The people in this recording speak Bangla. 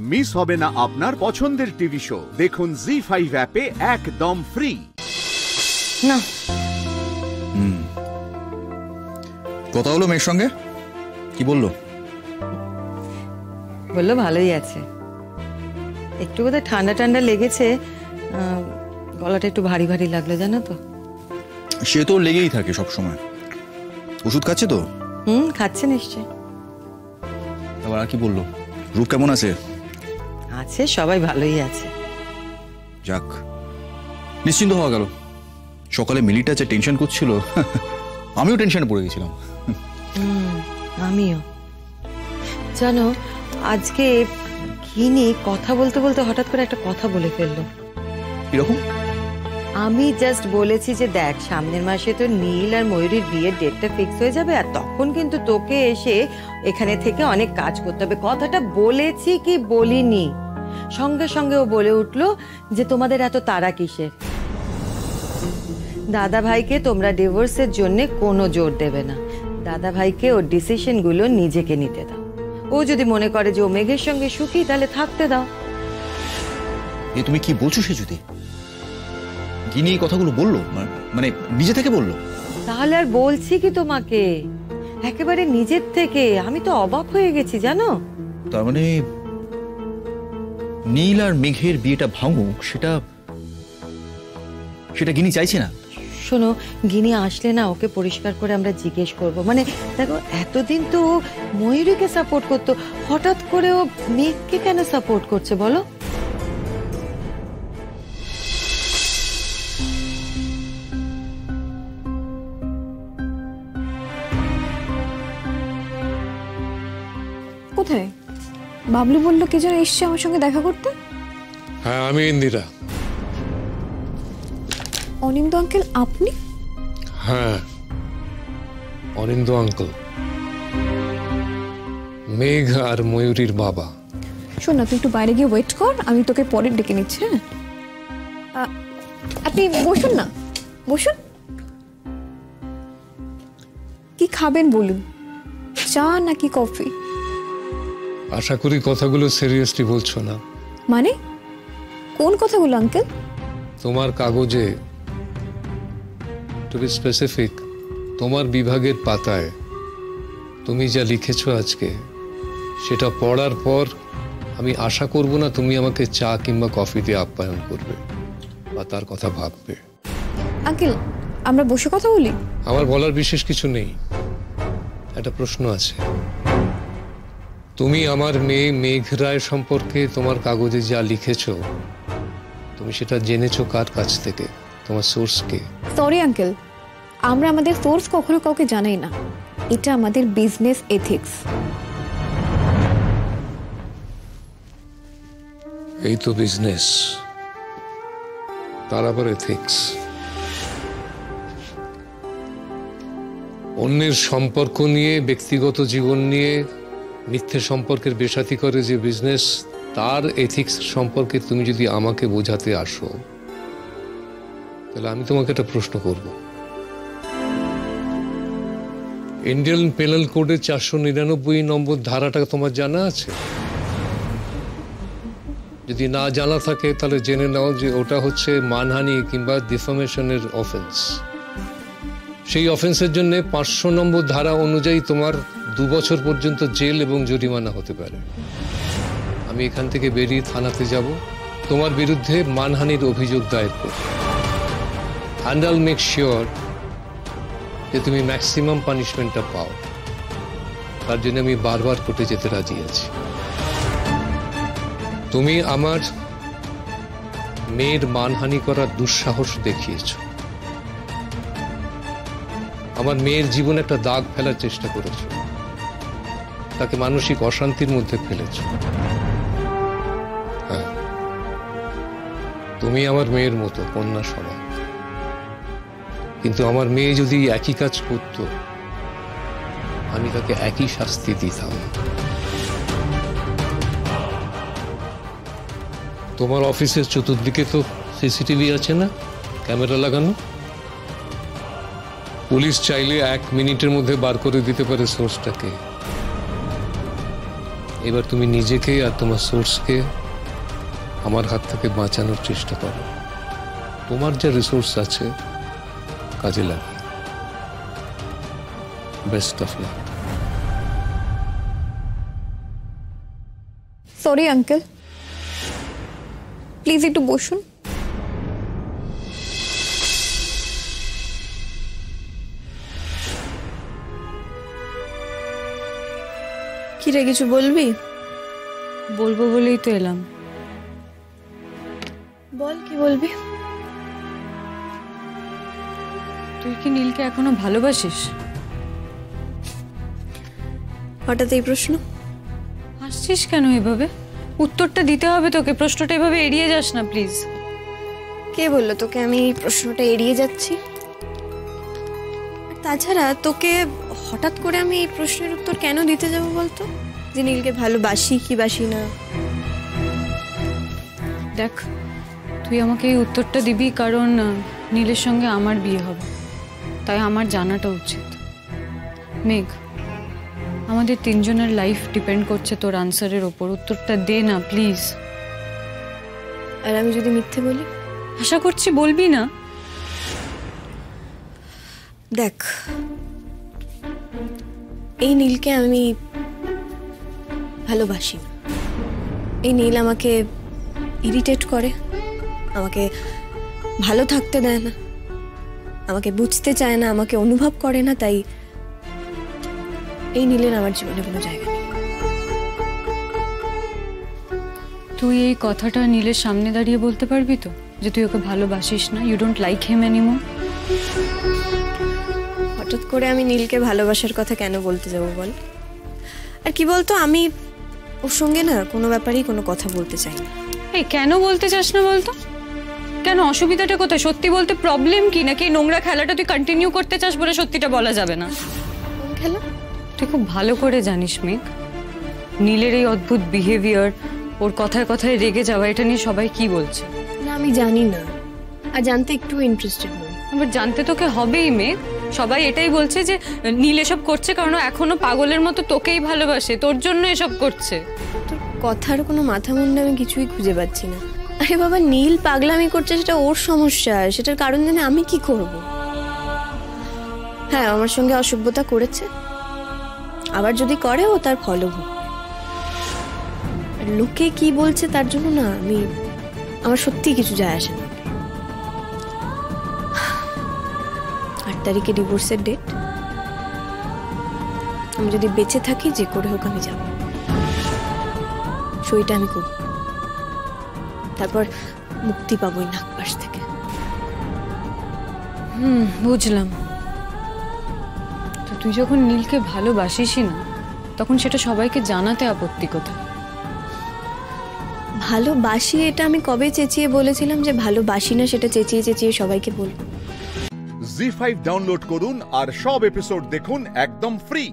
मिस होबे ना आपनार पछंदेर टीवी शो देखुन जी5 ऐपे एकदम फ्री। ना কথা হলো মেয়ের সঙ্গে, কি বললো? বললো ভালোই আছে, একটু বোধ হয় ঠান্ডা ঠান্ডা লেগেছে, গলাটা একটু ভারী ভারী লাগলো জানো তো। সে তো লেগেই থাকে সব সময়। ওষুধ খাচ্ছে তো? খাচ্ছে নিশ্চয়। আবার কি বললো? রূপ কেমন আছে? আছে, সবাই ভালোই আছে। যাক, নিশ্চিন্ত হওয়া গেল। সকালে মিলিটা যে টেনশন করছিল, আমিও টেনশনে পড়ে গেছিলাম। আমিও। জানো আজকে কি নিয়ে কথা বলতে বলতে হঠাৎ করে একটা কথা বলে ফেললো। এরকম আমি জাস্ট বলেছি যে দেখ সামনের মাসে তো নীল আর ময়ূরীর বিয়ের ডেটটা ফিক্স হয়ে যাবে, আর তখন কিন্তু তোকে এসে এখানে থেকে অনেক কাজ করতে হবে। কথাটা বলেছি কি বলিনি? সঙ্গে সঙ্গে ও বলে উঠলো যে তোমাদের এত তাড়া কিসের, দাদা ভাইকে তোমরা ডিভোর্সের জন্য কোনো জোর দেবে না, দাদা ভাইকে ওর ডিসিশনগুলো নিজেকে নিতে দাও, ও যদি মনে করে যে ও মেঘের সঙ্গে সুখী তাহলে থাকতে দাও। এ তুমি কি বলছো? সে যদি গিনি এই কথাগুলো বললো, মানে নিজে থেকে বললো? তাহলে আর বলছি কি তোমাকে, একেবারে নিজের থেকে। আমি তো অবাক হয়ে গেছি জানো। তার মানে নীল আর মেঘের বিয়েটা ভাঙুক সেটা গিনি চাইছে না। শোনো গিনি আসলে না ওকে পরিষ্কার করে আমরা জিজ্ঞেস করব। মানে দেখো এতদিন তো ময়ূরীকে সাপোর্ট করতো, হঠাৎ করে ও মেঘকে কেন সাপোর্ট করছে বলো? কোথায়? বাবলু বললো কে যেন এসছে আমার সঙ্গে দেখা করতে। হ্যাঁ আমি ইন্দিরা। অনিন্দ আঙ্কেল আপনি? হ্যাঁ অনিন্দ আঙ্কেল, মেঘ আর ময়ূরীর বাবা। শোন না তুই একটু বাইরে গিয়ে ওয়েট কর, আমি তোকে পরে ডেকে নিচ্ছি। হ্যাঁ আপনি বসুন না, বসুন। কি খাবেন বলুন, চা নাকি কফি? আশা করি কথাগুলো সিরিয়াসলি বলছো না। মানে কোন কথাগুলো আঙ্কেল? তোমার কাগজে টু বি স্পেসিফিক তোমার বিভাগের পাতায় তুমি যা লিখেছো আজকে, সেটা পড়ার পর আমি আশা করব না তুমি আমাকে চা কিংবা কফি দিয়ে আপ্যায়ন করবে বা তার কথা ভাববে। আঙ্কেল আমরা বসে কথা বলি। আমার বলার বিশেষ কিছু নেই, একটা প্রশ্ন আছে। তুমি আমার মেয়ে মেঘ রায় সম্পর্কে তোমার কাগজে যা লিখেছো তুমি সেটা জেনেছো কার কাছ থেকে, তোমার সোর্স কে? সরি আঙ্কেল আমরা আমাদের সোর্স কখনো কাউকে জানাই না, এটা আমাদের বিজনেস এথিক্স। এই তো বিজনেস, তার আবার এথিক্স। অন্যের সম্পর্ক নিয়ে, ব্যক্তিগত জীবন নিয়ে মিথ্যে সম্পর্কের বেসাতি করে যে বিজনেস, তার এথিক্স সম্পর্কে তুমি যদি আমাকে বোঝাতে আসো তাহলে আমি তোমাকে একটা প্রশ্ন করব। ইন্ডিয়ান পেনাল কোডের 499 নম্বর ধারাটা তোমার জানা আছে? যদি না জানা থাকে তাহলে জেনে নাও যে ওটা হচ্ছে মানহানি কিংবা ডিফরমেশনের অফেন্স। সেই অফেন্সের জন্য 500 নম্বর ধারা অনুযায়ী তোমার 2 বছর পর্যন্ত জেল এবং জরিমানা হতে পারে। আমি এখান থেকে বেরিয়ে থানাতে যাব, তোমার বিরুদ্ধে মানহানির অভিযোগ দায়ের করব। অ্যান্ড আইল মেক শিওর যে তুমি ম্যাক্সিমাম পানিশমেন্টটা পাও, তার জন্য আমি বারবার কোর্টে যেতে রাজি আছি। তুমি আমার মেয়ের মানহানি করার দুঃসাহস দেখিয়েছ, আমার মেয়ের জীবনে একটা দাগ ফেলার চেষ্টা করেছ, তাকে মানসিক অশান্তির মধ্যে ফেলেছ। তুমি আমার মেয়ের মতো কন্যা সমান, কিন্তু আমার মেয়ে যদি একই কাজ করত আমি তাকে একই শাস্তি দিতাম। তোমার অফিসের চতুর্দিকে তো সিসিটিভি আছে না, ক্যামেরা লাগানো? পুলিশ চাইলে 1 মিনিটের মধ্যে বার করে দিতে পারে সোর্সটাকে। एबार तुमी निजेके आर तोमार सोर्सके आमार हाथ थेके बाँचानोर चेष्टा करो। तोमार जे रिसोर्स आछे काजे लागाओ। Best of luck. Sorry uncle, please एकटू बसुन। कि रे किछु बोलबी? बोलबो बोलेई तो एलाम। बोल कि बोलबी? तुई कि नीलके एखोनो भालोबासिस? हठाৎ এই প্রশ্ন? हासছিস কেন এভাবে? उत्तरটা দিতে হবে তোকে, প্রশ্নটা এভাবে এড়িয়ে যাস না প্লিজ। কে বললো তোকে আমি এই প্রশ্নটা এড়িয়ে যাচ্ছি? তাছাড়া তোকে হঠাৎ করে আমি এই প্রশ্নের উত্তর কেন দিতে যাব বলতো? যে নীলকে ভালোবাসি কি বাসি না। দেখ তুই আমাকে এই উত্তরটা দিবি কারণ নীলের সঙ্গে আমার বিয়ে হবে, তাই আমার জানাটা উচিত। মেঘ আমাদের তিনজনের লাইফ ডিপেন্ড করছে তোর আনসারের উপর, উত্তরটা দে না প্লিজ। আর আমি যদি মিথ্যে বলি? আশা করছি বলবি না। দেখ এই নীলকে আমি ভালোবাসি। এই নীল আমাকে ইরিটেট করে, আমাকে ভালো থাকতে দেয় না, আমাকে বুঝতে চায় না, আমাকে অনুভব করে না, তাই এই নীলের আমার জীবনে কোনো জায়গা নেই। তুই এই কথাটা নীলের সামনে দাঁড়িয়ে বলতে পারবি তো যে তুই ওকে ভালোবাসিস না? You don't like him anymore. হঠাৎ করে আমি নীলকে ভালোবাসার কথা কেন বলতে যাব বল? আর কি বলতো আমি ওর সঙ্গে না কোনো ব্যাপারেই কোনো কথা বলতে চাই না। এই কেন বলতে চাস না বলতো? কেন? অসুবিধাটা কোথায়? সত্যি বলতে প্রবলেম কি? নাকি নোংরা খেলাটা তুই কন্টিনিউ করতে চাস বলে সত্যিটা বলা যাবে না? কোন খেলা? তুই খুব ভালো করে জানিস মেঘ নীলের এই অদ্ভুত বিহেভিয়ার, ওর কথায় কথায় রেগে যাওয়া, এটা নিয়ে সবাই কি বলছে না আমি জানি না, আর জানতে একটু ইন্টারেস্টেড নই। আবার জানতে তোকে হবেই মেঘ, সবাই এটাই বলছে যে নীল এসব করছে কারণ এখনো পাগলের মতো তোকেই ভালোবাসে, তোর জন্য এসব করছে। তোর কথার কোনো মাথা মুন্ডা আমি কিছুই খুঁজে পাচ্ছি না। আরে বাবা নীল পাগলামি করছে সেটা ওর সমস্যা, সেটার কারণ জানে আমি কি করব? হ্যাঁ আমার সঙ্গে অসভ্যতা করেছে, আবার যদি করে ও তার ফলো হোক। লোকে কি বলছে তার জন্য না আমি আমার সত্যি কিছু যায় আসে না। 8 তারিখে ডিভোর্সের ডেট, আমি যদি বেঁচে থাকি যে করে হোক আমি যাব, সইটা আমি করব, তারপর মুক্তি পাবোই নাগপাশ থেকে। বুঝলাম। তো তুই যখন নীলকে ভালোবাসিসই না তখন সেটা সবাইকে জানাতে আপত্তি কোথায়? ভালোবাসি এটা আমি কবে চেঁচিয়ে বলেছিলাম যে ভালোবাসি না? সেটা চেঁচিয়ে চেঁচিয়ে সবাইকে বলবো। Zee5 डाउनलोड करुन और सब एपिसोड देखुन एकदम फ्री।